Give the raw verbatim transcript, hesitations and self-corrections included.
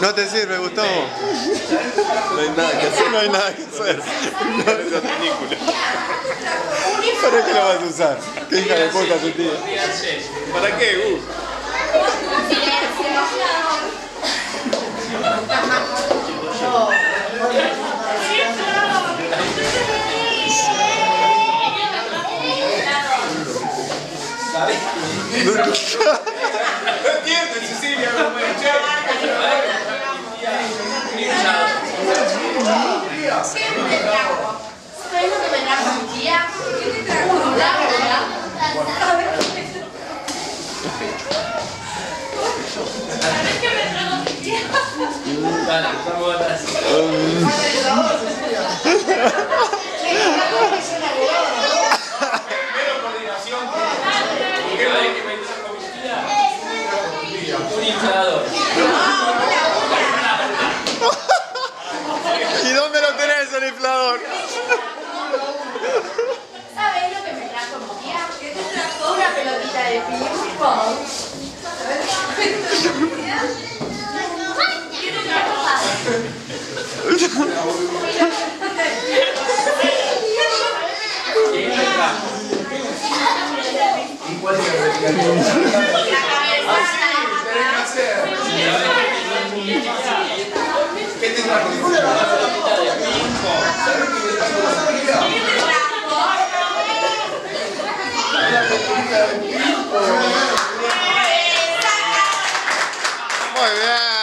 No te sirve, Gustavo. No hay nada que hacer, no hay nada que hacer. No es esa película. ¿Para qué la vas a usar? ¿Qué hija de puta tu tía? ¿Para qué, Gus? No entienden, Cecilia, no me echan. ¿Qué me trajo? ¿Sabes lo que me trajo mi tía? ¿Qué te trajo? ¿Un lago, verdad? A ver qué me trajo. A ver qué me trajo mi tía. Dale, vamos atrás. ¿Y dónde lo tenés el inflador? ¿Sabés lo que me trajo mi tía? ¿Qué te trajo? Una pelotita de ping pong. ¿Qué te trajo más? ¿Qué te trajo? ¿Qué ¿Qué te trajo? ¿Qué te trajo? Muy bien.